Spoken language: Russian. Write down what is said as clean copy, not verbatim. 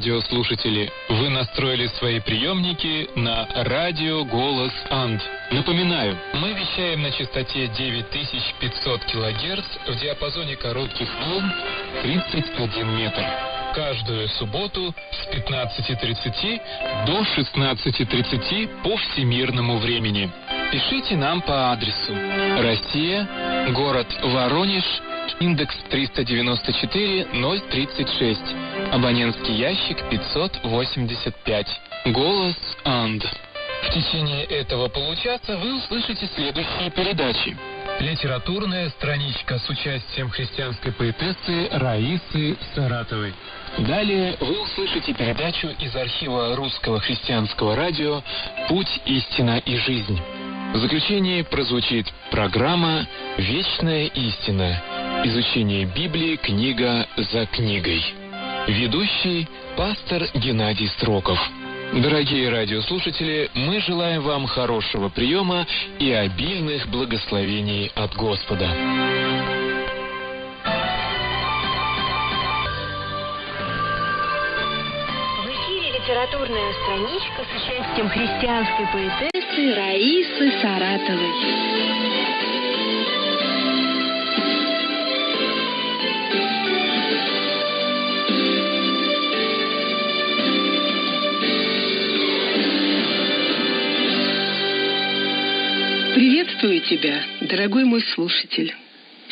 Радиослушатели, вы настроили свои приемники на радио «Голос Анд». Напоминаю, мы вещаем на частоте 9500 кГц в диапазоне коротких волн 31 метр. Каждую субботу с 15:30 до 16:30 по всемирному времени. Пишите нам по адресу: Россия, город Воронеж, индекс 394 036, абонентский ящик 585. Голос Анд. В течение этого получаса вы услышите следующие передачи. Литературная страничка с участием христианской поэтессы Раисы Саратовой. Далее вы услышите передачу из архива Русского христианского радио «Путь, истина и жизнь». В заключение прозвучит программа «Вечная истина. Изучение Библии. Книга за книгой». Ведущий – пастор Геннадий Строков. Дорогие радиослушатели, мы желаем вам хорошего приема и обильных благословений от Господа. В эфире литературная страничка с участием христианской поэтессы Раисы Саратовой. Приветствую тебя, дорогой мой слушатель.